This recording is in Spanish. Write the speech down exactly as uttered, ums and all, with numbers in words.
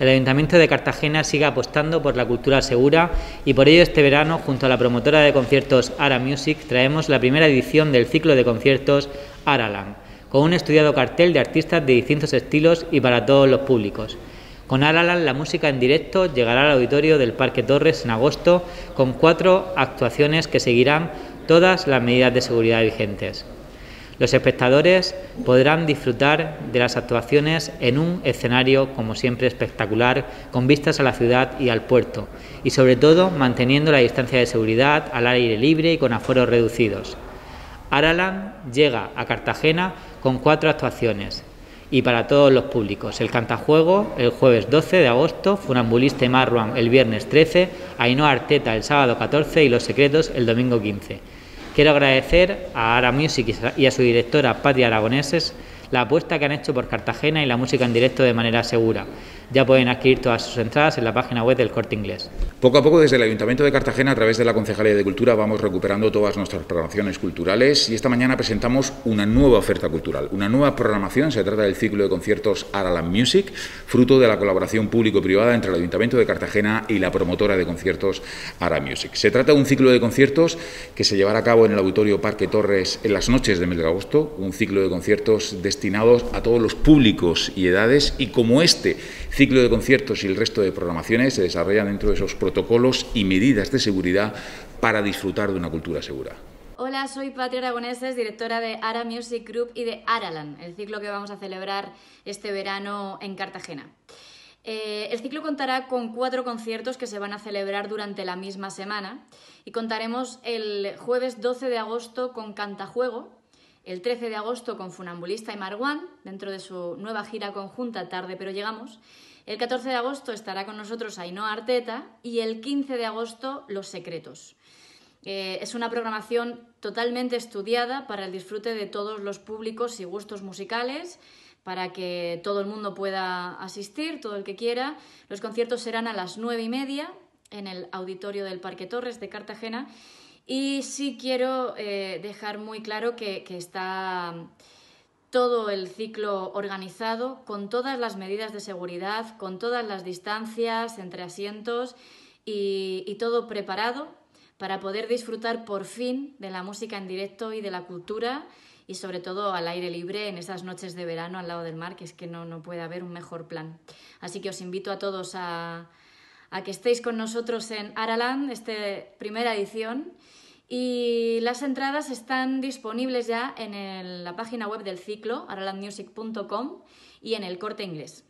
El Ayuntamiento de Cartagena sigue apostando por la cultura segura y por ello este verano, junto a la promotora de conciertos ARA Music, traemos la primera edición del ciclo de conciertos ARALAND, con un estudiado cartel de artistas de distintos estilos y para todos los públicos. Con ARALAND, la música en directo llegará al auditorio del Parque Torres en agosto, con cuatro actuaciones que seguirán todas las medidas de seguridad vigentes. Los espectadores podrán disfrutar de las actuaciones en un escenario, como siempre, espectacular, con vistas a la ciudad y al puerto, y sobre todo manteniendo la distancia de seguridad al aire libre y con aforos reducidos. ARALAND llega a Cartagena con cuatro actuaciones y para todos los públicos: el Cantajuego el jueves doce de agosto, Funambulista y Marwan el viernes trece, Ainhoa Arteta el sábado catorce y Los Secretos el domingo quince. Quiero agradecer a ARA Music y a su directora Patricia Aragoneses la apuesta que han hecho por Cartagena y la música en directo de manera segura. Ya pueden adquirir todas sus entradas en la página web del Corte Inglés. Poco a poco, desde el Ayuntamiento de Cartagena, a través de la Concejalía de Cultura, vamos recuperando todas nuestras programaciones culturales y esta mañana presentamos una nueva oferta cultural, una nueva programación. Se trata del ciclo de conciertos ARALAND Music, fruto de la colaboración público-privada entre el Ayuntamiento de Cartagena y la promotora de conciertos ARA Music. Se trata de un ciclo de conciertos que se llevará a cabo en el Auditorio Parque Torres en las noches del mes de agosto, un ciclo de conciertos destinados a todos los públicos y edades, y como este ciclo de conciertos y el resto de programaciones se desarrollan dentro de esos protocolos y medidas de seguridad para disfrutar de una cultura segura. Hola, soy Patricia Aragoneses, directora de ARA Music Group y de ARALAND, el ciclo que vamos a celebrar este verano en Cartagena. Eh, el ciclo contará con cuatro conciertos que se van a celebrar durante la misma semana y contaremos el jueves doce de agosto con Cantajuego, el trece de agosto con Funambulista y Marwan, dentro de su nueva gira conjunta Tarde pero llegamos, el catorce de agosto estará con nosotros Ainhoa Arteta y el quince de agosto Los Secretos. Eh, es una programación totalmente estudiada para el disfrute de todos los públicos y gustos musicales, para que todo el mundo pueda asistir, todo el que quiera. Los conciertos serán a las nueve y media en el auditorio del Parque Torres de Cartagena. Y sí quiero eh, dejar muy claro que, que está todo el ciclo organizado con todas las medidas de seguridad, con todas las distancias entre asientos y, y todo preparado para poder disfrutar por fin de la música en directo y de la cultura, y sobre todo al aire libre en esas noches de verano al lado del mar, que es que no, no puede haber un mejor plan. Así que os invito a todos a, a que estéis con nosotros en ARALAND, esta primera edición, y las entradas están disponibles ya en el, la página web del ciclo, araland music punto com, y en el Corte Inglés.